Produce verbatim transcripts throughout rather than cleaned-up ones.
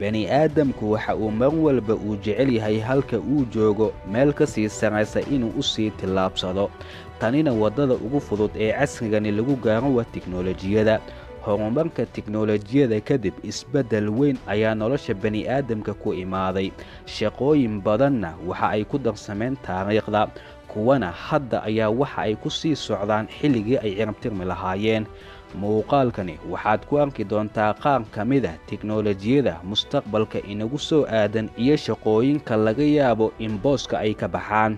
بني آدم كو حاو مرول بأو جعلي هاي هالك او جوغو مالك سيسانيسا إنو اسي تلابسادو تانينا ودادا اوغو فضود اي عسنغاني لغو غارو والتكنولوجيا دا هرمبانك التكنولوجيا دا كدب اسبادل وين ايا نولوش بني آدم كو امادي شاقوين بادانا وحا اي كدر سمين تاريق دا كوانا حدا ايا وحا اي كسي سعدان حلقي اي عرمتر ملاهايين muuqaalkani waxaad ku arki doontaa qaar kamida teknolojiyada mustaqbalka inagu soo aadan iyo shaqooyinka laga yaabo in booska ay ka baxaan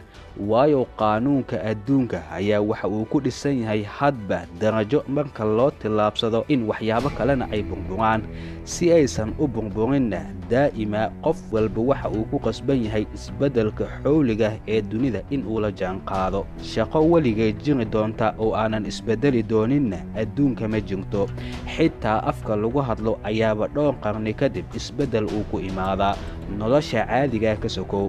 waayo qaanuunka adduunka ayaa waxa uu ku dhisan yahay hadba darajo marka loo tilaabsado in waxyaabo kalena ay burburaan si aysan u burburinna daa'ima qof walba waxa uu ku qasban yahay isbeddelka xawliga ee dunida in uu la jaan qaado shaqo waligeed jiri doonta oo aanan isbeddeli dooninna adduunka ma jingto xitaa afka lagu hadlo ayaaba dhowr qarni kadib isbeddel uu ku imaada nolosha caadiga ka sokow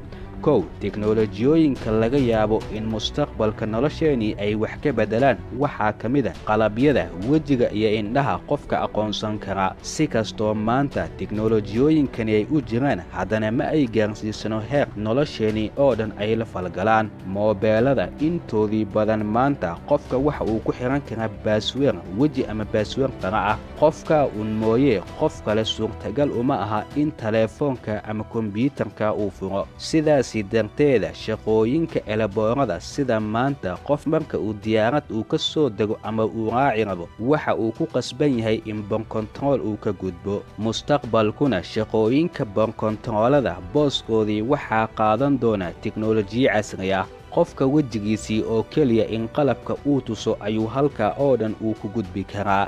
kow teknolojiyooyinka laga yaabo in mustaqbalka nolosheeni ay wax ka bedelaan waxa kamida qalabyada wajiga iyo indhaha qofka aqoonsan kara si kasto maanta teknolojiyooyinkani ay u jiraan hadana ma ay gaarsiisano heer nolosheeni oo dhan ay la falgalaan moobeelada intoodii badan maanta qofka waxa uu ku xiran kara password waji ama password qara ah qofka un mooye qof kale suurtagal uma aha in telefoonka ama kombiyuutarka uu furo sida sidanteeda shaqooyinka elaboorada sida maanta qof marka uu diyaarad uu ka soo dago ama uu raaci rabo waxa uu ku qasban yahay in bon control uu ka gudbo mustaqbalkuna shaqooyinka bon controlada booskoodii waxa qaadan doona teknolojiya casri ah qofka wajigiisii oo kaliya in qalabka uu tuso ayuu halka oo dhan uu ku gudbi karaa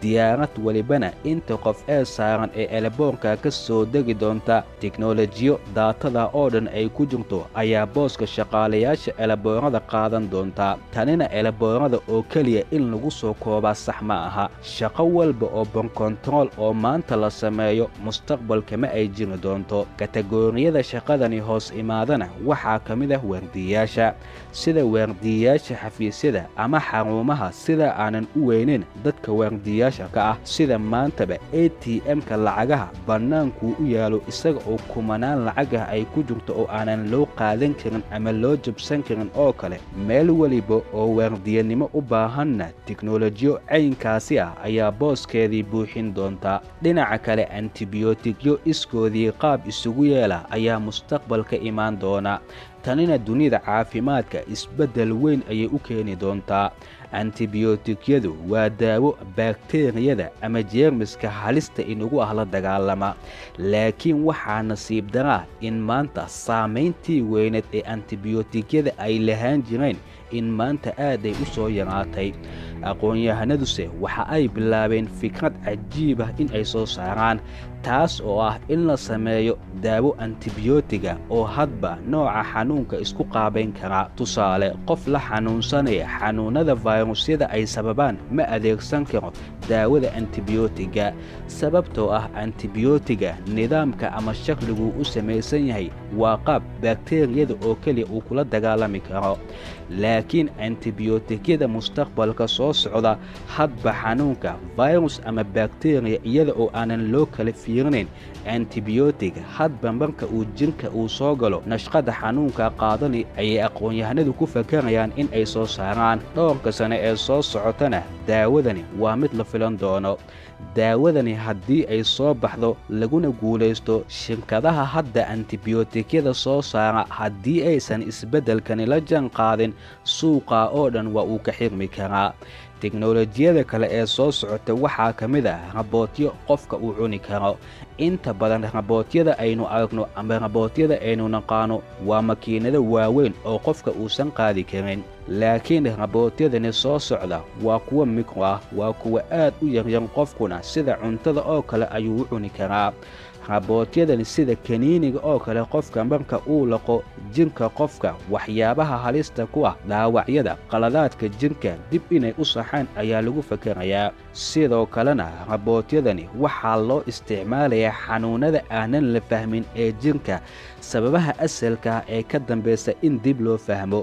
diyaarad walibana inta qof ee saaran ee eleboonka ka soo degi doonta teknolojiyo daatada oo dhan ay ku jirto ayaa booska shaqaalayaasha eleboonada qaadan doonta tanina eleboonada oo kaliya in lagu soo koobaa sax ma aha shaqo walba oo bon control oo maanta la sameeyo mustaqbalka ma ay jiri doonto kategoriyada shaqadani hoos imaadana waxaa ka mid ah wardiyaasha sida wardiyaasha xafiisyada ama xarumaha sida aanan u weynin dadka wardiyaasha ka ah sida maantaba A T M ka lacagaha banaanku u yaalo isaga oo kumanaan lacagaha ay ku jirto oo aanan loo qaadan karin ama loo jabsan karin oo kale meel waliba oo wardiyanimo u baahanna teknolojiyo caynkaasi ah ayaa booskeedii buuxin doonta dhinaca kale antibiyootikyo iskoodii qaab isugu yeela ayaa mustaqbalka imaan doona tanina dunida caafimaadka isbedel weyn ayay u keeni doontaa antibiyootikyadu waa daawo bakteeriyada ama jeermiska halista inugu ah la dagaalama laakiin waxaa nasiib dara in maanta saameyntii weyneed ee antibiyootikyada ay lahaan jireen in maanta aad ay u soo yaraatay aqoon-yahanaduse waxa ay bilaabeen fikrad cajiib ah in ay soo saaraan taas oo ah in la sameeyo daawo antibiyootiga oo hadba nooca xanuunka isku qaabayn kara tusaale qof la xanuunsanaya xanuunada virusyada ay sababaan ma adeegsan karo daawada antibiyootiga sababtoo ah antibiyootiga nidaamka ama shaqligu u sameeysan yahay waa qaab bakteeriyada oo kaliya uu kula dagaalami karo laakiin antibiyootikyada mustaqbalka soo socda hadba xanuunka virus ama bakteeriya iyada oo aanan loo kala fiirnayn antibiyootiga hadba marka uu jirka uu soo galo nashqada xanuunka qaadani ayay aqoonyahanadu ku fakarayaan in ay soo saaraan dhowrka sano ee soo socotana daawadani waa mid la filan doono daawadani haddii ay soo baxdo laguna guulaysto shirkadaha hadda antibiyootikyada soo saara haddii aysan isbeddelkani la jaan qaadin suuqa oo dhan waa uu ka xirmi karaa teknolojiyada kale ee soo socota waxaa kamid ah robootyo qofka uu cuni karo inta badan robootyada aynu aragno ama robootyada aynu naqaano waa makiinada waaweyn oo qofka uusan qaadi karin laakiin robootyadani soo socda waa kuwa mikro ah waa kuwa aad u yar yar qofkuna sida cuntada oo kale ayuu u cuni karaa robootyadani sida kaniiniga oo kale qofka marka uu laqo jirka qofka waxyaabaha halista ku ah dhaawacyada qaladaadka jirka dib inay u saxaan ayaa lagu fakarayaa sidoo kalena robootyadani waxaa loo isticmaalayaa xanuunada aanan la fahmin ee jirka sababaha asalka ee ka dambeeysa in dib loo fahmo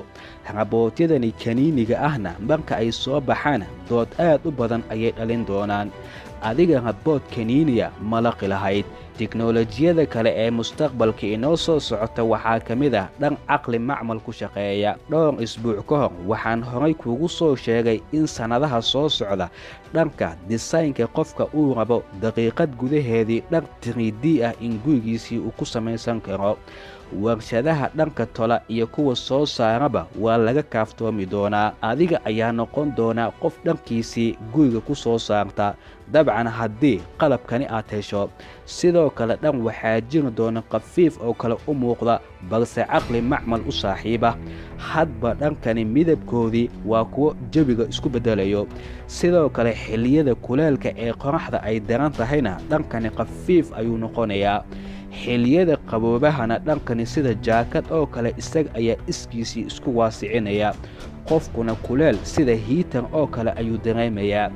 robootyadani kaniiniga ahna marka ay soo baxaan dood aad u badan ayay dhalin doonaan adiga robot kaniiniya ma laqi lahayd تكنولوجيا كالي اي مستقبل كي انوصو سعطة وحا كميدا دان اقل معمل كشاقيا دان اسبوع كهن وحان هراي كوغوصو شاقي انسانا دها سو سعدا دان كا ديساين كي قفكا او ربو دقيقات قده هذي دان تريدي اه انجوغيسي وكوسا ميسان كيرو warshadaha dhanka tola iyo kuwa soo saaraba waa laga kaaftoomi doonaa adiga ayaa noqon doona qof dhankiisi guriga ku soo saarta dabcan haddii qalabkani aad hesho sidoo kale dhan waxaa jiri doona qafiif oo kale u muuqda balse aqli macmal u saaxiiba hadba dhankani midabkoodii waa kuwa jabiga isku bedelayo sidoo kale xilliyada kuleelka ee qoraxda ay daran tahayna dhankani qafiif ayuu noqonayaa xiliyada qaboobahana dhankani sida jaakad oo kale isag ayaa iskiisi isku waasicinaya qofkuna kuleel sida hiitan oo kale ayuu dareemayaa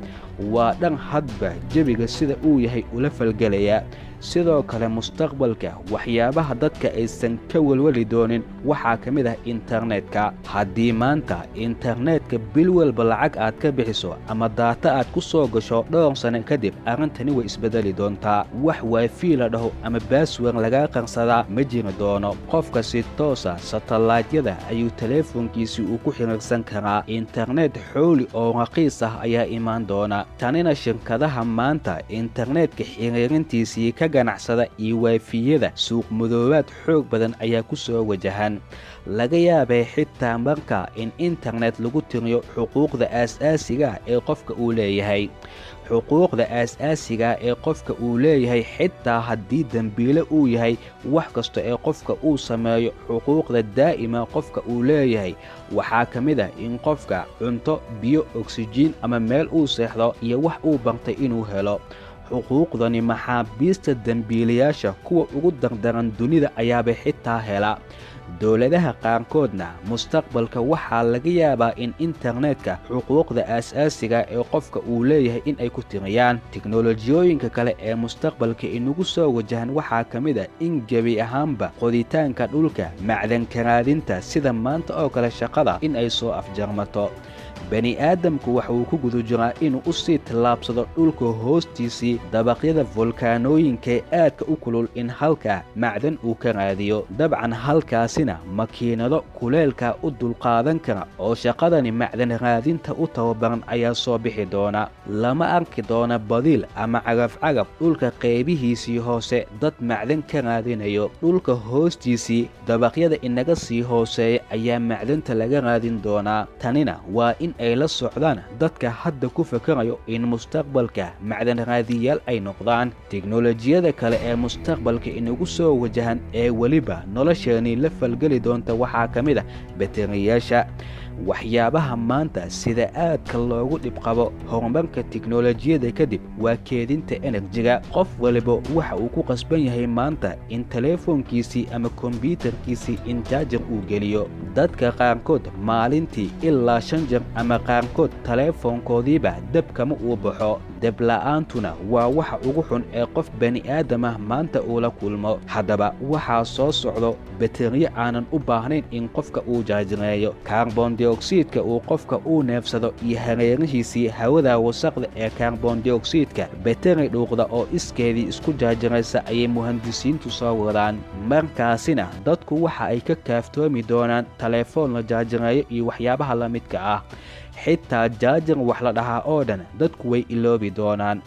waa dhan hadba jabiga sida uu yahay ula falgalaya sidoo kale mustaqbalka waxyaabaha dadka aysan ka walwali doonin waxaa ka mid ah internetka haddii maanta internetka bil walba lacag aad ka bixiso ama daata aad ku soo gasho dhowr sano kadib arrintani way isbedeli doontaa wax wifi la dhaho ama password laga qansada ma jiri doono qofka si toos ah satelliityada ayuu telefoonkiisa uu ku xiriirsan karaa internet xooli oo raqiis ah ayaa iman doona tanina shirkadaha maanta internetka xiriirintiisa ganacsada iyo wifi-yada suuq madoobaad xoog badan ayaa ku soo wajahan laga yaabay xitaa marka in internet lagu tiriyo xuquuqda asaasiga ee qofka uu leeyahay xuquuqda asaasiga ee qofka uu leeyahay xitaa haddii dambiile uu yahay wax kasta ee qofka uu sameeyo xuquuqda daa'ima qofka uu leeyahay waxaa ka mid ah in qofka cunto biyo oksijiin ama meel uu seexdo iyo wax uu bantay inuu helo xuquuqdani maxaabiista dambiilayaasha kuwa ugu dardaran dunida ayaaba xitaa hela dawladaha qaarkoodna mustaqbalka waxaa laga yaabaa in internetka xuquuqda asaasiga ee qofka uu leeyahay in ay ku tiriyaan teknolojiyooyinka kale ee mustaqbalka inagu soo wajahan waxaa ka mid ah in gebi ahaanba qoditaanka dhulka macdanka raadinta sida maanta oo kale shaqada in ay soo afjarmato bani aadamku waxa uu ku gudu jiraa inuu u sii tilaabsado dhulka hoostiisii dabaqyada volkaanooyinka ee aadka u kulul in halka macdan uu ka raadiyo dabcan halkaasina makiinado kuleelka u dulqaadan kara oo shaqadani macdan raadinta u tababaran ayaa soo bixi doona lama arki doona badiil ama cagaf cagaf dhulka qaybihiisii hoose dad macdan ka raadinayo dhulka hoostiisii dabaqyada inaga sii hooseeya ayaa macdanta laga raadin doonaa tanina waa in ay la socdaan dadka hadda ku fakarayo in mustaqbalka macdan raadiyaal ay noqdaan teknolojiyada kale ee mustaqbalka inagu soo wajahan ee waliba nolosheeni la falgali doonta waxaa ka mid ah bateriyaasha waxyaabaha maanta sida aadka loogu dhibqabo horumarka teknolojiyada kadib waa keedinta enerjiga qof waliba waxa uu ku qasban yahay maanta in telefoonkiisii ama kombiyuutarkiisii in jaajar uu geliyo dadka qaarkood maalintii ilaa shan jeer ama qaarkood telefoonkoodiiba dab kama uu baxo dab la'aantuna waa waxa ugu xun ee qof bani aadam ah maanta uu la kulmo haddaba waxaa soo socdo bateriya aanan u baahnayn in qofka uu jaajireeyo carbon dioxide-ka uu qofka uu neefsado iyo hareerihiisii hawada wasaqda ee carbon dioxide-ka bateri dhuuqda oo iskeedii isku jaajiraysa ayay muhandisiintu soo wadaan markaasina dadku waxa ay ka kaaftoomi doonaan telefoon la jaajireeyo iyo waxyaabaha la midka ah xitaa jaajar wax la dhahaa oo dhan dadku way iloobi doonaan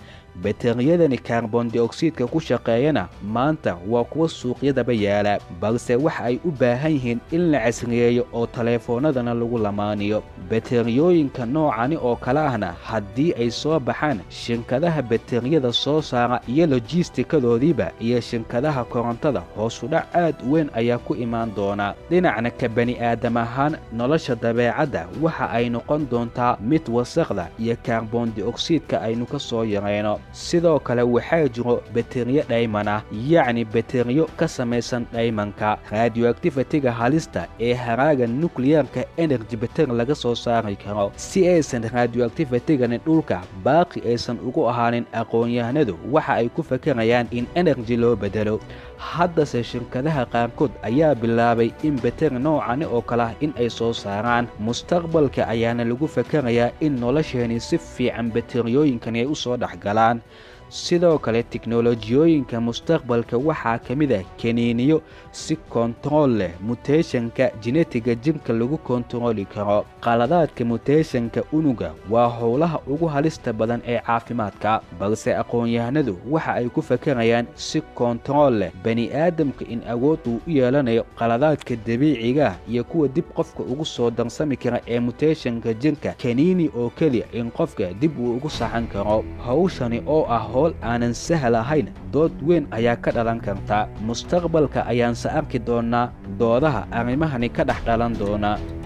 bateriyadani carbon dioxide-ka ku shaqeeyana maanta waa kuwa suuqyadaba yaala balse waxa ay u baahan yihiin in la casriyeeyo oo telefoonadana lagu lamaaniyo bateriyooyinka noocani oo kala ahna haddii ay soo baxaan shirkadaha bateriyada soo saara iyo logisticadoodiiba iyo shirkadaha korontada hoos u dhac aad u weyn ayaa ku imaan doona dhinacna ka bani aadam ahaan nolosha dabeecadda waxa ay noqon doontaa mid wasaqda iyo carbon dioxide-ka aynu ka soo yareyno sidoo kale waxaa jiro bateriyo dhayman ah yacni bateriyo ka samaysan dhaymanka radioactivity-ga halista ee haraaga nukliyeerka energy battery laga soo saari karo si aysan radioactivity-gani dhulka baaqi aysan ugu ahaanin aqoonyahanadu waxa ay ku fakarayaan in energy loo bedelo haddase shirkadaha qaarkood ayaa bilaabay in bateri noocani oo kale ah in ay soo saaraan mustaqbalka ayaana lagu fakarayaa in nolosheeni si fiican bateriyooyinkani ay u soo dhex galaan sidoo kale teknolojiyooyinka mustaqbalka waxa kamida kaniiniyo si control leh mutationka genetiga jimka lagu control karo qaladaadka mutationka unuga waa howlaha ugu halista badan ee caafimaadka balse aqoonyahanadu waxa ay ku fakarayaan si control leh bani aadamka in awood uu yeelanayo qaladaadka dabiiciga iyo kuwa dib qofka ugu soo dansami kara ee mutationka jinka kaniini oo kaliya in qofka dib uu ugu saxan karo hawshani oo ah aanan sahal ahayn dood weyn ayaa ka dhalan karta mustaqbalka ayaan sa arki doona doodaha arrimahani ka dhaxdalan doona.